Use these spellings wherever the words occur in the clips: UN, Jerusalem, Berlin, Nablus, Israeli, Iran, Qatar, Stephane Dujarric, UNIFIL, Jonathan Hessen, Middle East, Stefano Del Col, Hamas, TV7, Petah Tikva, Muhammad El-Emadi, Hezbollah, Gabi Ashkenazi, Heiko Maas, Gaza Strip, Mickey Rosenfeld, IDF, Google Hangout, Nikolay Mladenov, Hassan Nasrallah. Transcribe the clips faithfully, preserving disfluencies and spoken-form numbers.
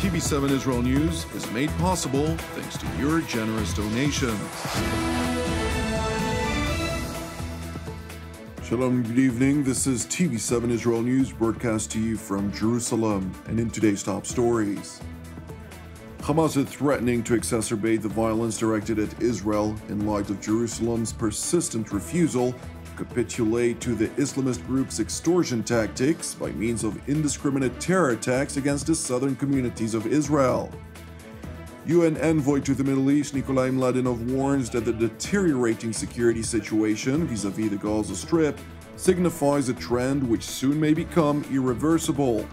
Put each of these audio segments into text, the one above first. T V seven Israel News is made possible thanks to your generous donations. Shalom, good evening. This is T V seven Israel News, broadcast to you from Jerusalem. And in today's top stories, Hamas is threatening to exacerbate the violence directed at Israel in light of Jerusalem's persistent refusal to capitulate to the Islamist group's extortion tactics by means of indiscriminate terror attacks against the southern communities of Israel. U N envoy to the Middle East Nikolay Mladenov warns that the deteriorating security situation vis-à-vis the Gaza Strip signifies a trend which soon may become irreversible.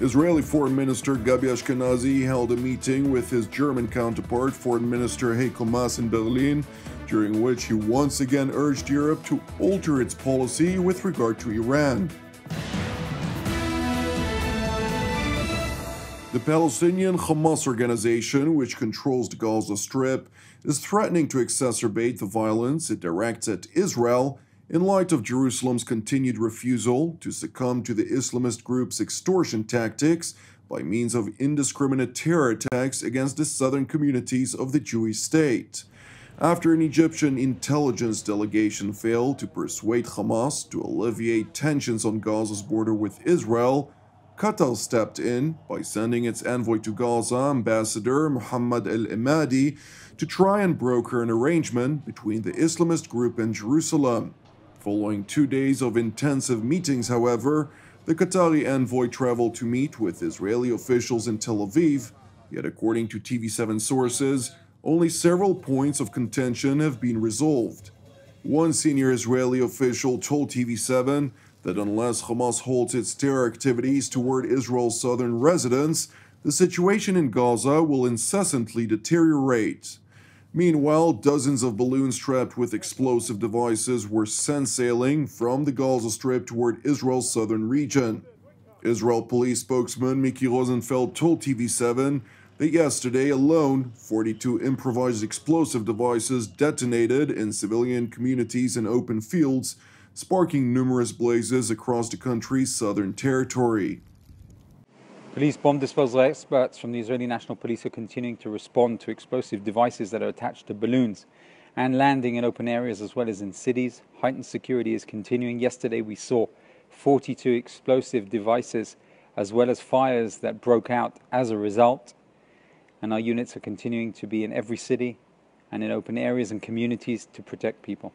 Israeli Foreign Minister Gabi Ashkenazi held a meeting with his German counterpart, Foreign Minister Heiko Maas, in Berlin, during which he once again urged Europe to alter its policy with regard to Iran. The Palestinian Hamas organization, which controls the Gaza Strip, is threatening to exacerbate the violence it directs at Israel in light of Jerusalem's continued refusal to succumb to the Islamist group's extortion tactics by means of indiscriminate terror attacks against the southern communities of the Jewish state. After an Egyptian intelligence delegation failed to persuade Hamas to alleviate tensions on Gaza's border with Israel, Qatar stepped in by sending its envoy to Gaza, Ambassador Muhammad El-Emadi, to try and broker an arrangement between the Islamist group and Jerusalem. Following two days of intensive meetings, however, the Qatari envoy traveled to meet with Israeli officials in Tel Aviv, yet according to T V seven sources, only several points of contention have been resolved. One senior Israeli official told T V seven that unless Hamas halts its terror activities toward Israel's southern residents, the situation in Gaza will incessantly deteriorate. Meanwhile, dozens of balloons strapped with explosive devices were sent sailing from the Gaza Strip toward Israel's southern region. Israel police spokesman Mickey Rosenfeld told T V seven that yesterday alone, forty-two improvised explosive devices detonated in civilian communities and open fields, sparking numerous blazes across the country's southern territory. Police bomb disposal experts from the Israeli National Police are continuing to respond to explosive devices that are attached to balloons and landing in open areas as well as in cities. Heightened security is continuing. Yesterday we saw forty-two explosive devices as well as fires that broke out as a result. And our units are continuing to be in every city and in open areas and communities to protect people.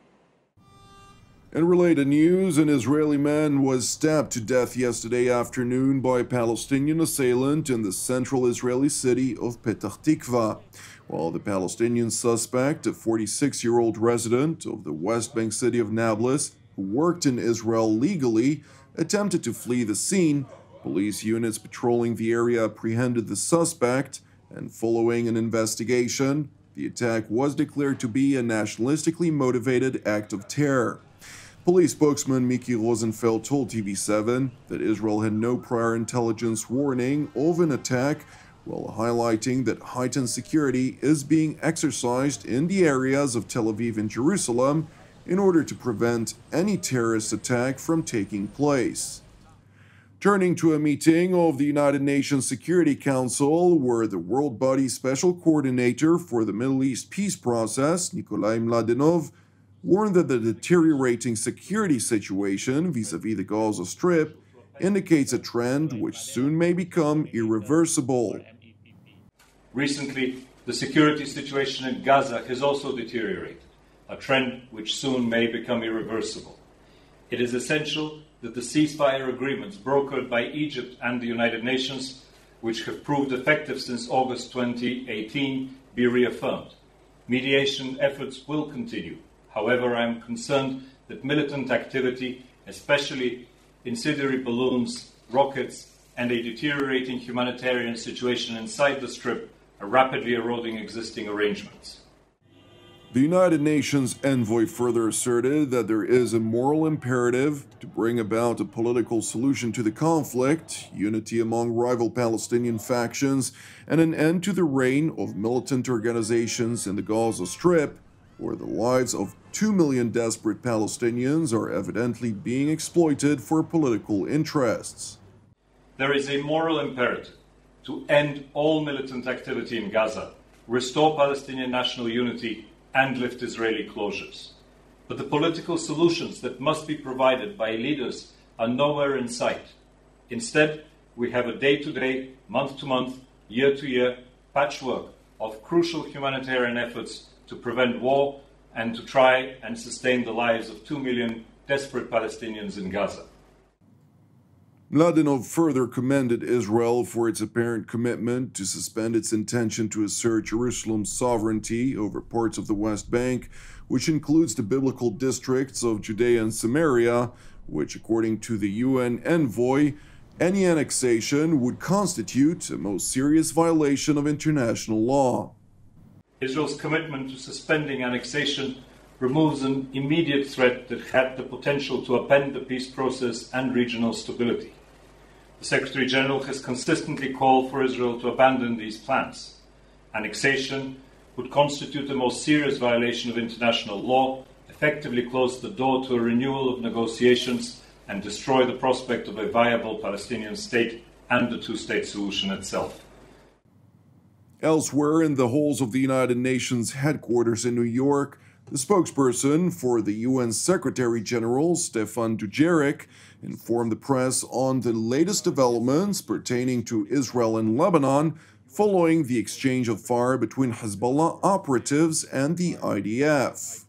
In related news, an Israeli man was stabbed to death yesterday afternoon by a Palestinian assailant in the central Israeli city of Petah Tikva, while the Palestinian suspect, a forty-six-year-old resident of the West Bank city of Nablus, who worked in Israel legally, attempted to flee the scene. Police units patrolling the area apprehended the suspect, and following an investigation, the attack was declared to be a nationalistically motivated act of terror. Police spokesman Mickey Rosenfeld told T V seven that Israel had no prior intelligence warning of an attack, while highlighting that heightened security is being exercised in the areas of Tel Aviv and Jerusalem in order to prevent any terrorist attack from taking place. Turning to a meeting of the United Nations Security Council, where the world body's special coordinator for the Middle East peace process, Nikolay Mladenov, warned that the deteriorating security situation vis-à-vis the Gaza Strip indicates a trend which soon may become irreversible. Recently, the security situation in Gaza has also deteriorated, a trend which soon may become irreversible. It is essential that the ceasefire agreements brokered by Egypt and the United Nations, which have proved effective since August twenty eighteen, be reaffirmed. Mediation efforts will continue. However, I am concerned that militant activity, especially incendiary balloons, rockets, and a deteriorating humanitarian situation inside the Strip are rapidly eroding existing arrangements. The United Nations envoy further asserted that there is a moral imperative to bring about a political solution to the conflict, unity among rival Palestinian factions, and an end to the reign of militant organizations in the Gaza Strip, where the lives of two million desperate Palestinians are evidently being exploited for political interests. There is a moral imperative to end all militant activity in Gaza, restore Palestinian national unity, and lift Israeli closures. But the political solutions that must be provided by leaders are nowhere in sight. Instead, we have a day-to-day, month-to-month, year-to-year patchwork of crucial humanitarian efforts to prevent war and to try and sustain the lives of two million desperate Palestinians in Gaza. Mladenov further commended Israel for its apparent commitment to suspend its intention to assert Jerusalem's sovereignty over parts of the West Bank, which includes the biblical districts of Judea and Samaria, which, according to the U N envoy, any annexation would constitute a most serious violation of international law. Israel's commitment to suspending annexation removes an immediate threat that had the potential to upend the peace process and regional stability. The Secretary-General has consistently called for Israel to abandon these plans. Annexation would constitute the most serious violation of international law, effectively close the door to a renewal of negotiations, and destroy the prospect of a viable Palestinian state and the two-state solution itself. Elsewhere, in the halls of the United Nations headquarters in New York, the spokesperson for the U N Secretary-General, Stephane Dujarric, informed the press on the latest developments pertaining to Israel and Lebanon following the exchange of fire between Hezbollah operatives and the I D F.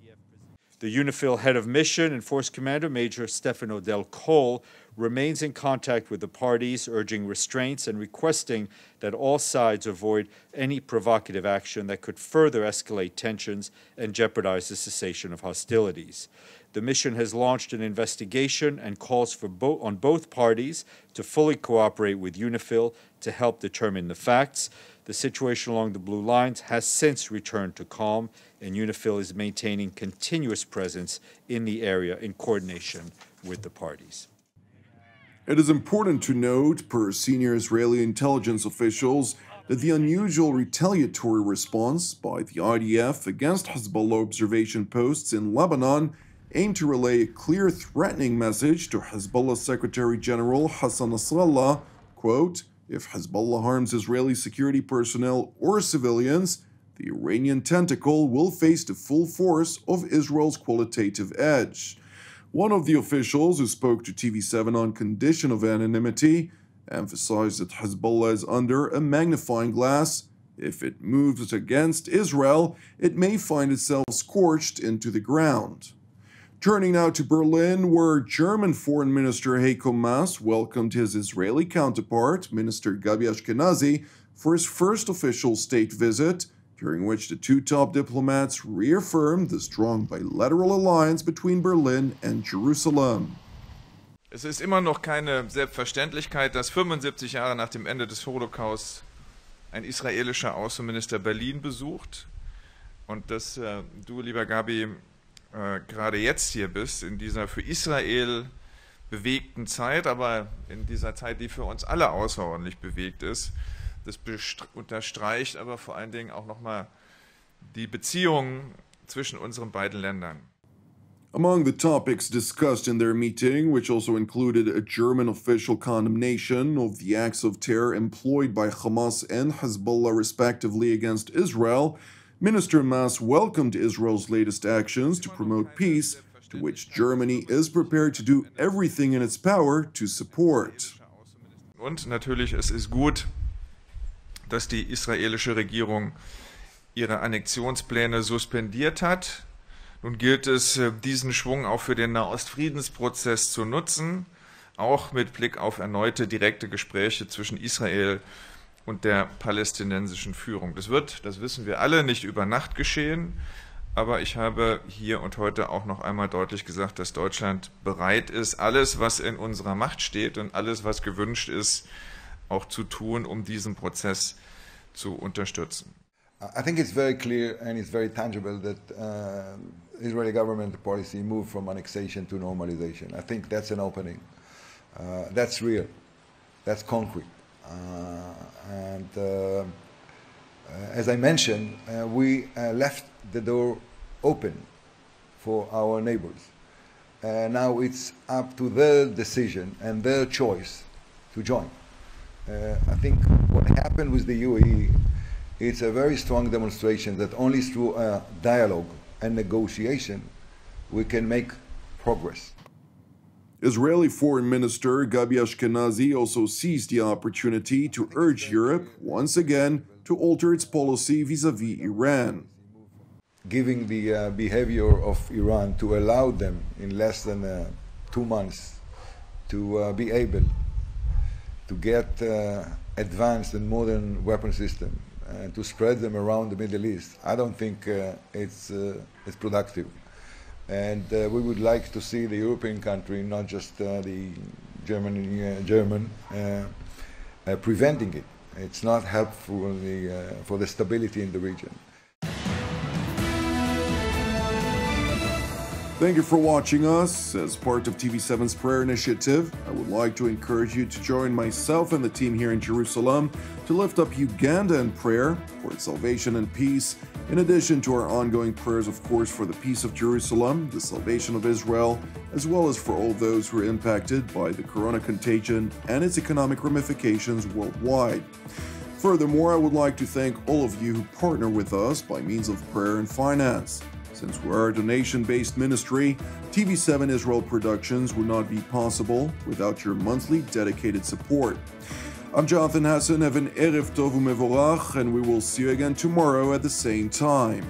The UNIFIL head of mission and force commander, Major Stefano Del Col, remains in contact with the parties, urging restraints and requesting that all sides avoid any provocative action that could further escalate tensions and jeopardize the cessation of hostilities. The mission has launched an investigation and calls for bo- on both parties to fully cooperate with UNIFIL to help determine the facts. The situation along the Blue Lines has since returned to calm, and UNIFIL is maintaining continuous presence in the area in coordination with the parties. It is important to note, per senior Israeli intelligence officials, that the unusual retaliatory response by the I D F against Hezbollah observation posts in Lebanon aimed to relay a clear threatening message to Hezbollah Secretary-General Hassan Nasrallah, quote, "If Hezbollah harms Israeli security personnel or civilians, the Iranian tentacle will face the full force of Israel's qualitative edge." One of the officials who spoke to T V seven on condition of anonymity emphasized that Hezbollah is under a magnifying glass. If it moves against Israel, it may find itself scorched into the ground. Turning now to Berlin, where German Foreign Minister Heiko Maas welcomed his Israeli counterpart, Minister Gabi Ashkenazi, for his first official state visit, during which the two top diplomats reaffirmed the strong bilateral alliance between Berlin and Jerusalem. Es ist immer noch keine Selbstverständlichkeit, dass fünfundsiebzig Jahre nach dem Ende des Holocaust ein israelischer Außenminister Berlin besucht. Und dass äh, du, lieber Gabi, äh, gerade jetzt hier bist, in dieser für Israel bewegten Zeit, aber in dieser Zeit, die für uns alle außerordentlich bewegt ist. Das unterstreicht aber vor allen Dingen auch nochmal die Beziehungen zwischen unseren beiden Ländern. Among the topics discussed in their meeting, which also included a German official condemnation of the acts of terror employed by Hamas and Hezbollah respectively against Israel, Minister Maas welcomed Israel's latest actions to promote peace, to which Germany is prepared to do everything in its power to support. Und natürlich, es ist gut, dass die israelische Regierung ihre Annexionspläne suspendiert hat. Nun gilt es, diesen Schwung auch für den Nahostfriedensprozess zu nutzen, auch mit Blick auf erneute direkte Gespräche zwischen Israel und der palästinensischen Führung. Das wird, das wissen wir alle, nicht über Nacht geschehen, aber ich habe hier und heute auch noch einmal deutlich gesagt, dass Deutschland bereit ist, alles, was in unserer Macht steht und alles, was gewünscht ist, auch zu tun, um diesen Prozess zu unterstützen. I think it's very clear and it's very tangible that uh, Israeli government policy moved from annexation to normalization. I think that's an opening. Uh, that's real. That's concrete. Uh, and uh, as I mentioned, uh, we uh, left the door open for our neighbors. Uh, now it's up to their decision and their choice to join. Uh, I think what happened with the U A E, it's a very strong demonstration that only through uh, dialogue and negotiation we can make progress. Israeli Foreign Minister Gabi Ashkenazi also seized the opportunity to urge Europe once again to alter its policy vis-à-vis Iran. Giving the uh, behavior of Iran to allow them in less than uh, two months to uh, be able to get uh, advanced and modern weapon systems and to spread them around the Middle East, I don't think uh, it's, uh, it's productive. And uh, we would like to see the European country, not just uh, the German, uh, German uh, uh, preventing it. It's not helpful in the, uh, for the stability in the region. Thank you for watching us. As part of T V seven's prayer initiative, I would like to encourage you to join myself and the team here in Jerusalem to lift up Uganda in prayer for its salvation and peace, in addition to our ongoing prayers, of course, for the peace of Jerusalem, the salvation of Israel, as well as for all those who are impacted by the corona contagion and its economic ramifications worldwide. Furthermore, I would like to thank all of you who partner with us by means of prayer and finance. Since we're a donation-based ministry, T V seven Israel Productions would not be possible without your monthly dedicated support. I'm Jonathan Hessen, have an Erev Tov u'Mevorach, and we will see you again tomorrow at the same time.